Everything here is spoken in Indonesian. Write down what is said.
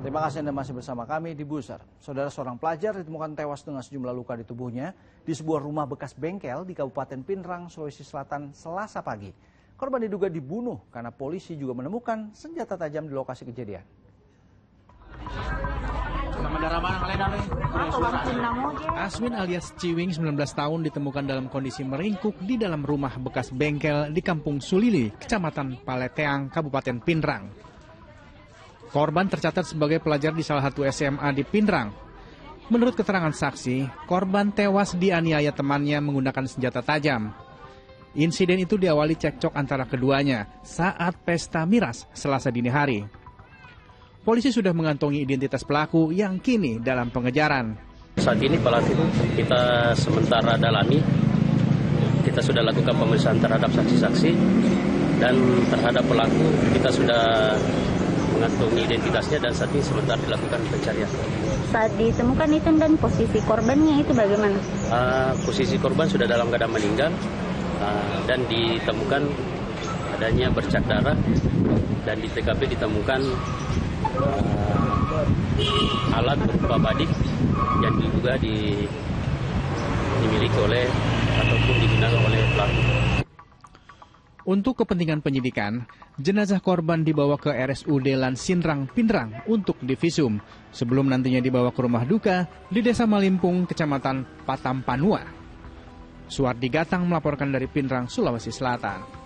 Terima kasih Anda masih bersama kami di Buser. Saudara, seorang pelajar ditemukan tewas dengan sejumlah luka di tubuhnya di sebuah rumah bekas bengkel di Kabupaten Pinrang, Sulawesi Selatan, Selasa pagi. Korban diduga dibunuh karena polisi juga menemukan senjata tajam di lokasi kejadian. Aswin alias Ciwing, 19 tahun, ditemukan dalam kondisi meringkuk di dalam rumah bekas bengkel di Kampung Sulili, Kecamatan Paleteang, Kabupaten Pinrang. Korban tercatat sebagai pelajar di salah satu SMA di Pinrang. Menurut keterangan saksi, korban tewas dianiaya temannya menggunakan senjata tajam. Insiden itu diawali cekcok antara keduanya saat pesta miras Selasa dini hari. Polisi sudah mengantongi identitas pelaku yang kini dalam pengejaran. Saat ini pelaku kita sementara dalami, kita sudah lakukan pemeriksaan terhadap saksi-saksi, dan terhadap pelaku kita sudah mengantongi identitasnya dan saat ini sementara dilakukan pencarian. Saat ditemukan itu dan posisi korbannya itu bagaimana? Posisi korban sudah dalam keadaan meninggal dan ditemukan adanya bercak darah, dan di TKP ditemukan alat berupa badik yang diduga dimiliki oleh ataupun digunakan oleh pelaku. Untuk kepentingan penyidikan, jenazah korban dibawa ke RSUD Lansinrang Pinrang untuk divisum sebelum nantinya dibawa ke rumah duka di Desa Malimpung, Kecamatan Patampanua. Suwardi Gatang melaporkan dari Pinrang, Sulawesi Selatan.